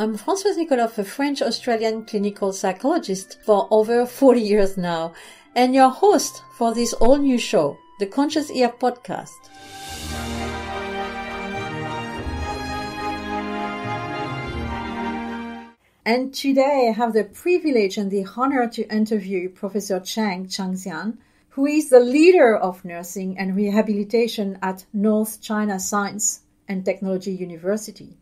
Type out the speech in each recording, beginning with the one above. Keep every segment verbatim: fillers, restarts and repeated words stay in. I'm Francoise Nicoloff, a French-Australian clinical psychologist for over forty years now, and your host for this all-new show, The Conscious Ear Podcast. And today I have the privilege and the honor to interview Professor Chang Changxian, who is the leader of nursing and rehabilitation at North China Science and Technology University.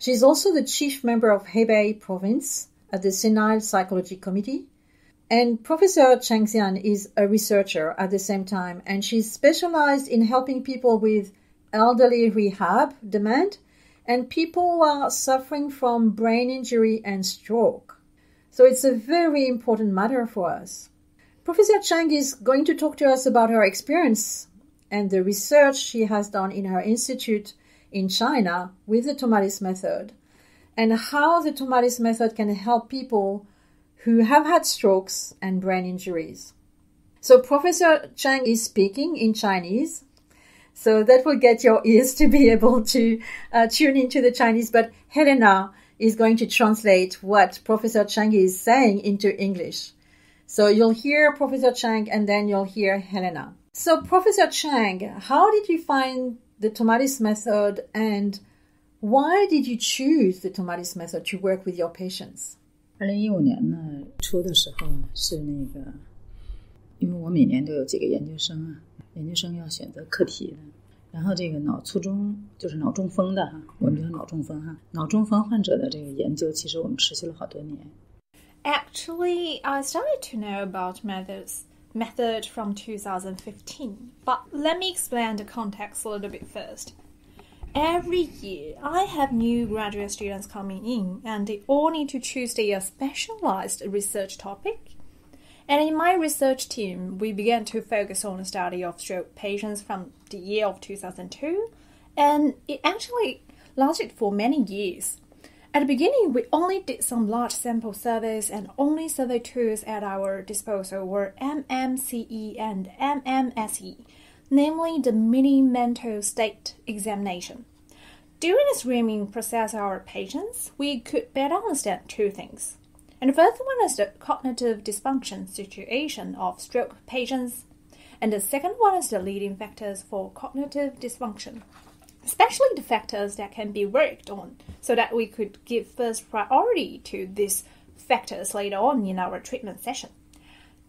She is also the chief member of Hebei province at the Senile Psychology Committee. And Professor Changxian is a researcher at the same time, and she's specialized in helping people with elderly rehab demand and people who are suffering from brain injury and stroke. So it's a very important matter for us. Professor Chang is going to talk to us about her experience and the research she has done in her institute in China with the Tomatis Method, and how the Tomatis Method can help people who have had strokes and brain injuries. So Professor Chang is speaking in Chinese, so that will get your ears to be able to uh, tune into the Chinese, but Helena is going to translate what Professor Chang is saying into English. So you'll hear Professor Chang and then you'll hear Helena. So Professor Chang, how did you find the Tomatis Method and why did you choose the Tomatis Method to work with your patients? 二零一五年 呢， 初的时候是那个，因为我每年都有几个研究生啊，研究生要选择课题的，然后这个脑卒中就是脑中风的哈，我们叫脑中风哈，脑中风患者的这个研究其实我们持续了好多年。Actually, I started to know about methods method from two thousand fifteen, but let me explain the context a little bit first. Every year, I have new graduate students coming in, and they all need to choose their specialized research topic. And in my research team, we began to focus on the study of stroke patients from the year of two thousand two, and it actually lasted for many years. At the beginning, we only did some large sample surveys, and only survey tools at our disposal were M M C E and M M S E. Namely the mini mental state examination. During the screening process of our patients, we could better understand two things. And the first one is the cognitive dysfunction situation of stroke patients, and the second one is the leading factors for cognitive dysfunction, especially the factors that can be worked on so that we could give first priority to these factors later on in our treatment session.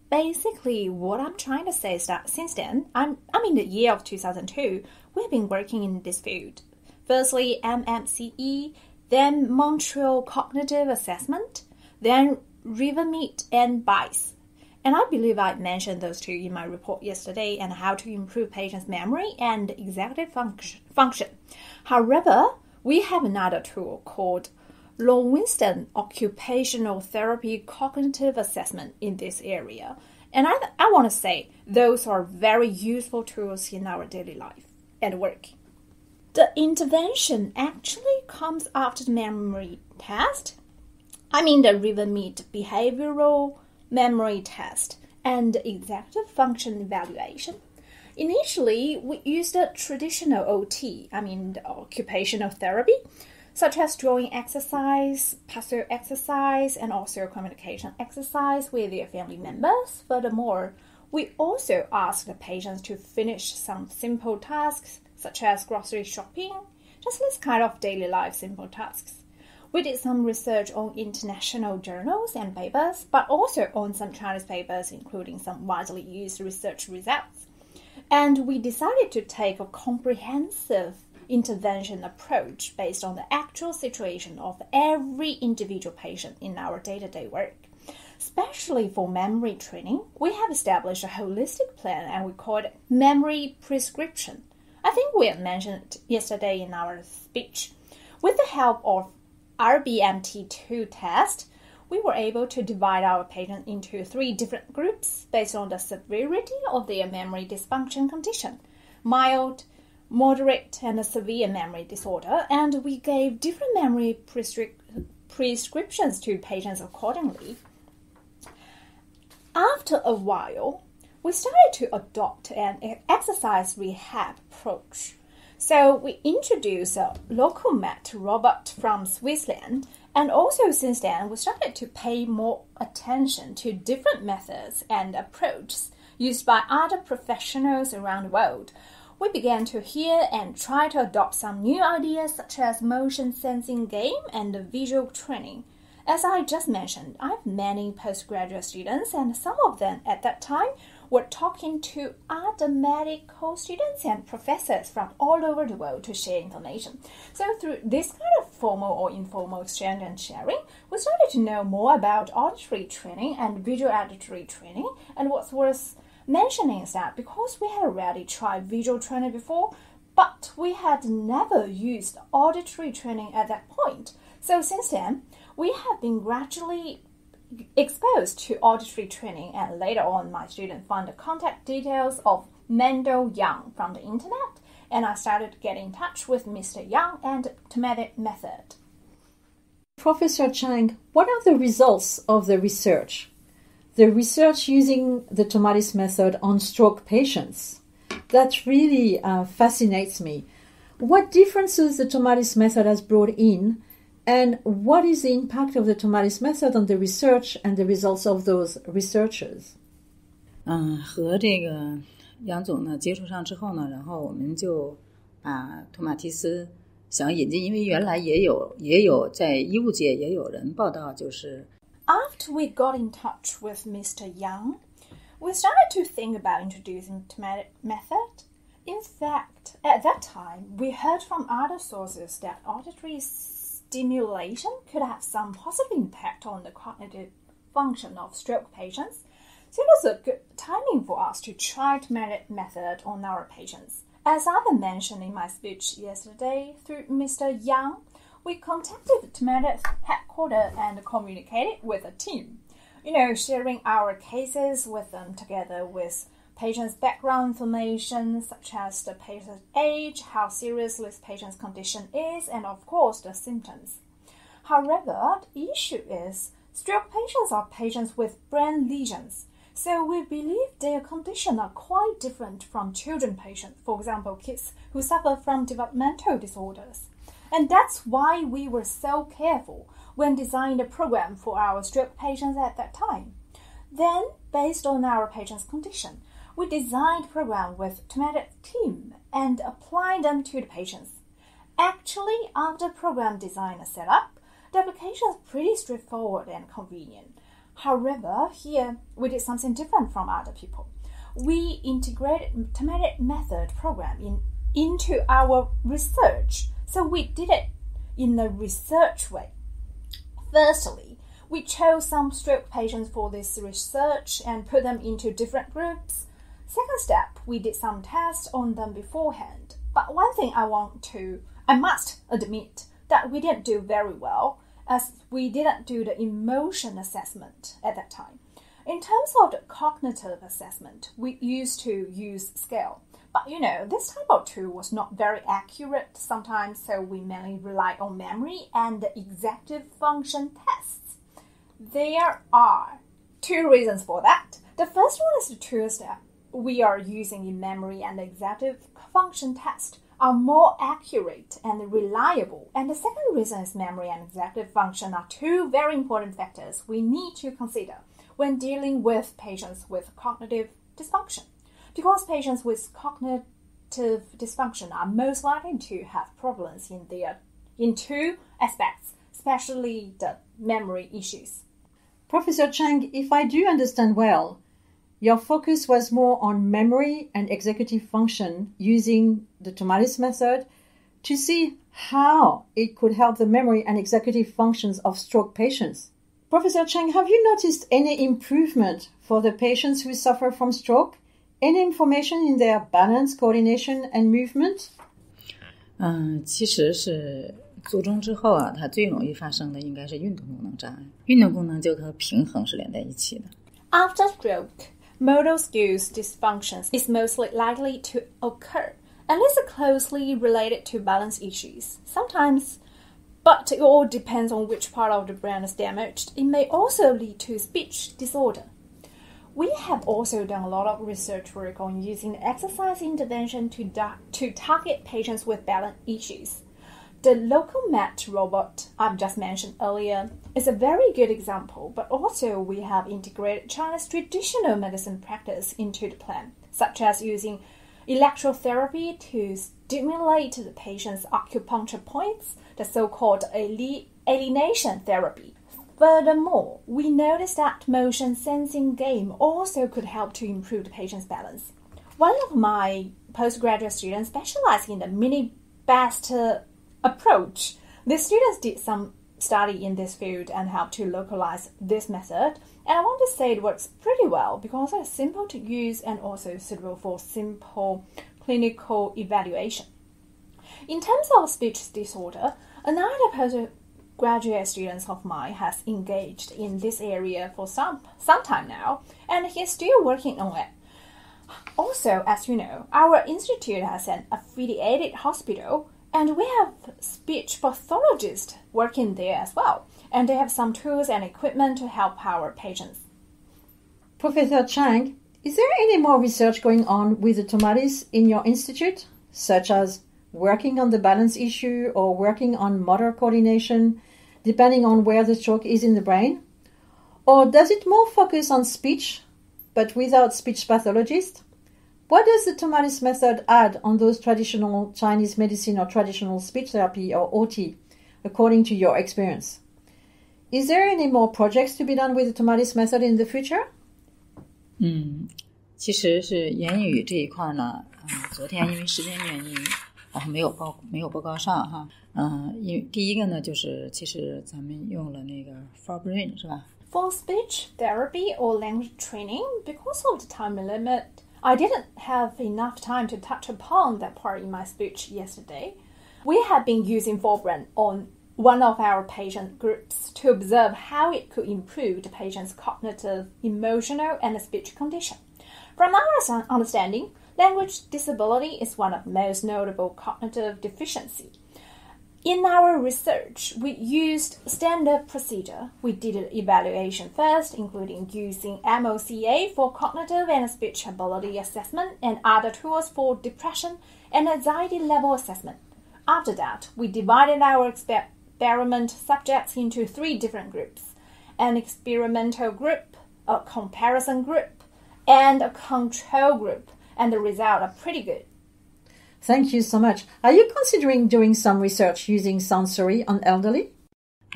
Basically, what I'm trying to say is that since then, I'm, I'm in the year of two thousand two, we've been working in this field. Firstly, M M C E, then Montreal Cognitive Assessment, then Rivermead and B I S. And I believe I mentioned those two in my report yesterday, and how to improve patients' memory and executive function. function. However, we have another tool called Poland Occupational Therapy Cognitive Assessment in this area. And I, I want to say those are very useful tools in our daily life and work. The intervention actually comes after the memory test. I mean the Rivermead behavioral memory test and the executive function evaluation. Initially, we used the traditional O T, I mean the occupational therapy, such as drawing exercise, puzzle exercise, and also communication exercise with their family members. Furthermore, we also ask the patients to finish some simple tasks, such as grocery shopping, just this kind of daily life simple tasks. We did some research on international journals and papers, but also on some Chinese papers, including some widely used research results. And we decided to take a comprehensive intervention approach based on the actual situation of every individual patient in our day-to-day work. Especially for memory training, we have established a holistic plan and we call it memory prescription. I think we had mentioned it yesterday in our speech. With the help of R B M T two test, we were able to divide our patients into three different groups based on the severity of their memory dysfunction condition: mild, moderate, and a severe memory disorder, and we gave different memory prescri prescriptions to patients accordingly. After a while, we started to adopt an exercise rehab approach. So we introduced a locomat robot from Switzerland, and also since then we started to pay more attention to different methods and approaches used by other professionals around the world. We began to hear and try to adopt some new ideas such as motion sensing game and visual training. As I just mentioned, I have many postgraduate students, and some of them at that time were talking to other medical students and professors from all over the world to share information. So through this kind of formal or informal exchange and sharing, we started to know more about auditory training and visual auditory training. And what's worth mentioning is that because we had already tried visual training before, but we had never used auditory training at that point. So since then, we have been gradually exposed to auditory training, and later on my student found the contact details of Mendel Yang from the internet, and I started getting in touch with Mister Yang and Tomatis Method. Professor Chang, what are the results of the research? The research using the Tomatis Method on stroke patients, that really uh, fascinates me. What differences the Tomatis Method has brought in, and what is the impact of the Tomatis Method on the research and the results of those researchers? 嗯，和这个杨总呢接触上之后呢，然后我们就把托马蒂斯想引进，因为原来也有也有在医务界也有人报道就是。 After we got in touch with Mister Yang, we started to think about introducing Tomatis Method. In fact, at that time, we heard from other sources that auditory stimulation could have some positive impact on the cognitive function of stroke patients, so it was a good timing for us to try Tomatis Method on our patients. As I mentioned in my speech yesterday, through Mister Yang, we contacted Tomatis headquarters and communicated with a team, you know, sharing our cases with them together with patients' background information, such as the patient's age, how serious this patient's condition is, and of course the symptoms. However, the issue is stroke patients are patients with brain lesions, so we believe their condition are quite different from children patients, for example, kids who suffer from developmental disorders. And that's why we were so careful when designing a program for our stroke patients at that time. Then, based on our patient's condition, we designed a program with Tomatis team and applied them to the patients. Actually, after program design is set up, the application is pretty straightforward and convenient. However, here we did something different from other people. We integrated Tomatis Method program in, into our research. So we did it in a research way. Firstly, we chose some stroke patients for this research and put them into different groups. Second step, we did some tests on them beforehand. But one thing I want to, I must admit that we didn't do very well, as we didn't do the emotion assessment at that time. In terms of the cognitive assessment, we used to use scale. But you know, this type of tool was not very accurate sometimes, so we mainly rely on memory and the executive function tests. There are two reasons for that. The first one is the tools that we are using in memory and the executive function test are more accurate and reliable. And the second reason is memory and executive function are two very important factors we need to consider when dealing with patients with cognitive dysfunction, because patients with cognitive dysfunction are most likely to have problems in their in two aspects, especially the memory issues. Professor Chang, if I do understand well, your focus was more on memory and executive function using the Tomatis Method to see how it could help the memory and executive functions of stroke patients. Professor Chang, have you noticed any improvement for the patients who suffer from stroke? Any information in their balance, coordination, and movement? 嗯，其实是卒中之后啊，它最容易发生的应该是运动功能障碍。运动功能就和平衡是连在一起的。 After stroke, motor skills dysfunctions is most likely to occur, and is closely related to balance issues. Sometimes, but it all depends on which part of the brain is damaged. It may also lead to speech disorder. We have also done a lot of research work on using exercise intervention to, da- to target patients with balance issues. The locomat robot I've just mentioned earlier is a very good example, but also we have integrated China's traditional medicine practice into the plan, such as using electrotherapy to stimulate the patient's acupuncture points, the so-called alienation therapy. Furthermore, we noticed that motion sensing game also could help to improve the patient's balance. One of my postgraduate students specializing in the mini-best uh, approach. The students did some study in this field and helped to localize this method. And I want to say it works pretty well because it's simple to use and also suitable for simple clinical evaluation. In terms of speech disorder, another person graduate students of mine has engaged in this area for some, some time now, and he's still working on it. Also, as you know, our institute has an affiliated hospital, and we have speech pathologists working there as well, and they have some tools and equipment to help our patients. Professor Chang, is there any more research going on with the Tomatis in your institute, such as working on the balance issue or working on motor coordination, depending on where the stroke is in the brain? Or does it more focus on speech, but without speech pathologists? What does the Tomatis method add on those traditional Chinese medicine or traditional speech therapy or O T, according to your experience? Is there any more projects to be done with the Tomatis method in the future? Mm, 其实是言语这一块呢, 昨天因为时间原因, 没有报告上哈。 For speech therapy or language training, because of the time limit, I didn't have enough time to touch upon that part in my speech yesterday. We have been using Forbrain on one of our patient groups to observe how it could improve the patient's cognitive, emotional, and speech condition. From our understanding, language disability is one of the most notable cognitive deficiencies. In our research, we used standard procedure. We did an evaluation first, including using M O C A for cognitive and speech ability assessment and other tools for depression and anxiety level assessment. After that, we divided our experiment subjects into three different groups, an experimental group, a comparison group, and a control group. And the results are pretty good. Thank you so much. Are you considering doing some research using sensory on elderly?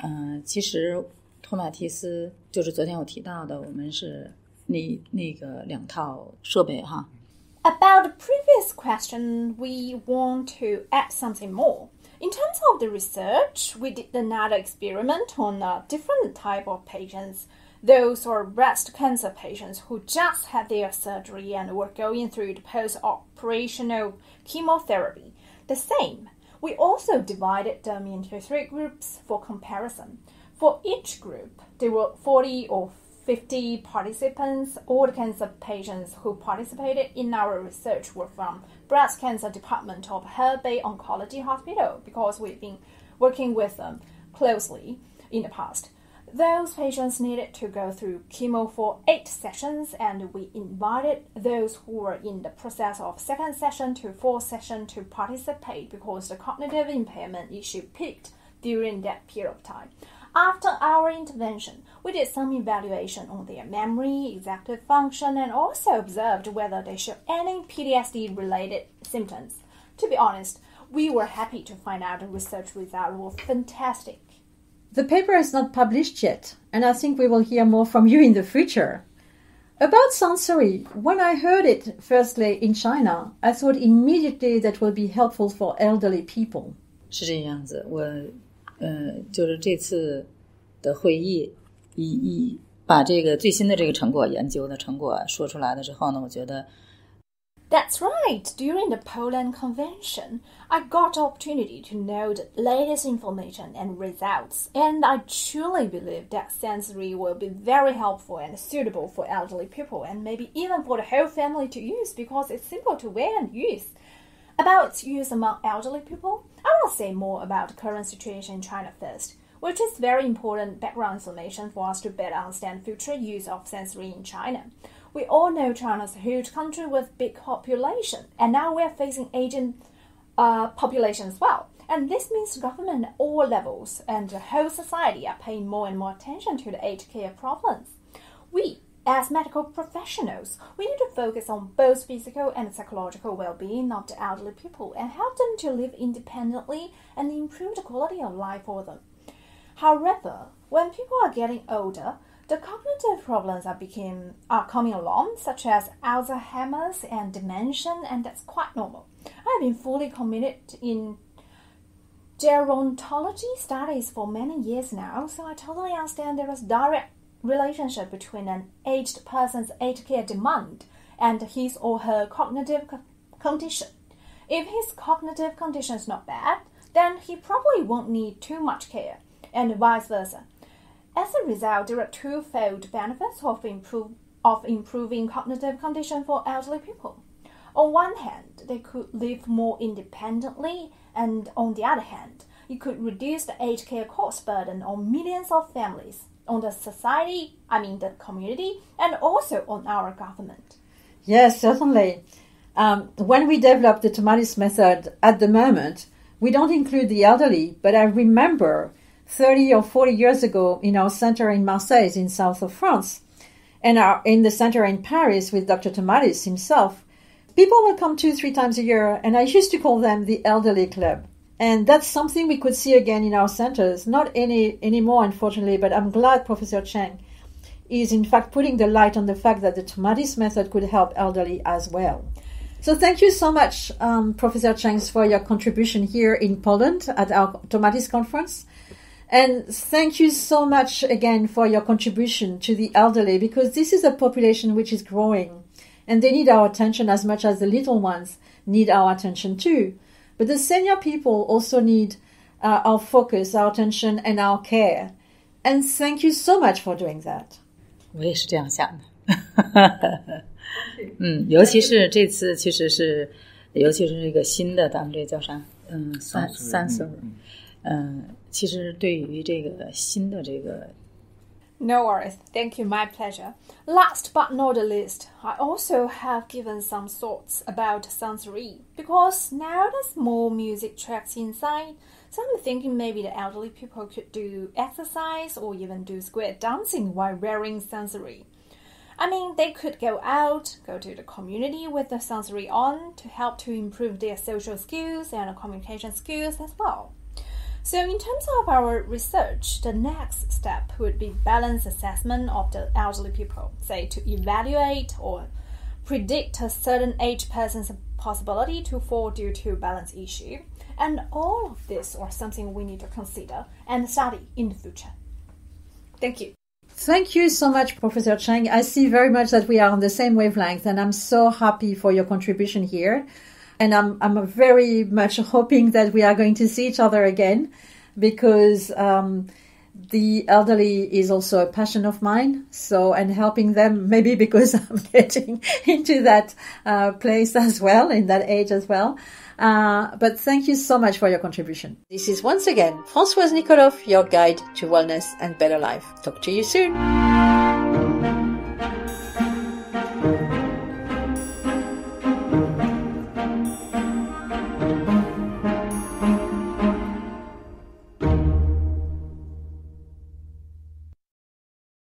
呃, 其实托马提斯, 就是昨天我提到的, 我们是那, 那个两套设备哈。 About the previous question, we want to add something more. In terms of the research, we did another experiment on a different type of patients. Those are breast cancer patients who just had their surgery and were going through the post-operational chemotherapy. The same, we also divided them into three groups for comparison. For each group, there were forty or fifty participants. All the cancer patients who participated in our research were from breast cancer department of Hubei Oncology Hospital because we've been working with them closely in the past. Those patients needed to go through chemo for eight sessions, and we invited those who were in the process of second session to fourth session to participate because the cognitive impairment issue peaked during that period of time. After our intervention, we did some evaluation on their memory, executive function, and also observed whether they showed any P T S D-related symptoms. To be honest, we were happy to find out the research results were fantastic. The paper is not published yet, and I think we will hear more from you in the future. About sensory, when I heard it firstly in China, I thought immediately that will be helpful for elderly people. 是这样子，我，呃，就是这次的会议，一一把这个最新的这个成果研究的成果说出来的之后呢，我觉得 That's right. During the Poland Convention, I got the opportunity to know the latest information and results, and I truly believe that sensory will be very helpful and suitable for elderly people, and maybe even for the whole family to use because it's simple to wear and use. About its use among elderly people, I will say more about the current situation in China first, which is very important background information for us to better understand future use of sensory in China. we all know China's a huge country with big population, and now we're facing aging uh, population as well. And this means government at all levels and the whole society are paying more and more attention to the aged care problems. We, as medical professionals, we need to focus on both physical and psychological well-being of the elderly people and help them to live independently and improve the quality of life for them. However, when people are getting older, the cognitive problems are, became, are coming along, such as Alzheimer's and dementia, and that's quite normal. I've been fully committed in gerontology studies for many years now, so I totally understand there is direct relationship between an aged person's aged care demand and his or her cognitive co- condition. If his cognitive condition is not bad, then he probably won't need too much care, and vice versa. As a result, there are twofold benefits of, improve, of improving cognitive condition for elderly people. On one hand, they could live more independently, and on the other hand, it could reduce the aged care cost burden on millions of families, on the society, I mean the community, and also on our government. Yes, certainly. Um, when we developed the Tomatis Method at the moment, we don't include the elderly, but I remember thirty or forty years ago in our center in Marseille, in south of France, and our, in the center in Paris with Doctor Tomatis himself, people will come two, three times a year, and I used to call them the elderly club. And that's something we could see again in our centers, not any anymore, unfortunately, but I'm glad Professor Chang is, in fact, putting the light on the fact that the Tomatis Method could help elderly as well. So thank you so much, um, Professor Chang, for your contribution here in Poland at our Tomatis conference. And thank you so much again for your contribution to the elderly, because this is a population which is growing, and they need our attention as much as the little ones need our attention too. But the senior people also need uh, our focus, our attention, and our care. And thank you so much for doing that. 我也是这样想的。嗯，尤其是这次，其实是，尤其是这个新的，咱们这叫啥？嗯，三三十，嗯，其实对于这个新的这个。 No worries. Thank you. My pleasure. Last but not the least, I also have given some thoughts about sensory, because now there's more music tracks inside, so I'm thinking maybe the elderly people could do exercise or even do square dancing while wearing sensory. I mean, they could go out, go to the community with the sensory on to help to improve their social skills and communication skills as well. So in terms of our research, the next step would be balanced assessment of the elderly people, say to evaluate or predict a certain age person's possibility to fall due to balance issue. And all of this are something we need to consider and study in the future. Thank you. Thank you so much, Professor Chang. I see very much that we are on the same wavelength, and I'm so happy for your contribution here. And I'm I'm very much hoping that we are going to see each other again, because um, the elderly is also a passion of mine. So, and helping them, maybe because I'm getting into that uh, place as well, in that age as well. Uh, but thank you so much for your contribution. This is once again Francoise Nicoloff, your guide to wellness and better life. Talk to you soon.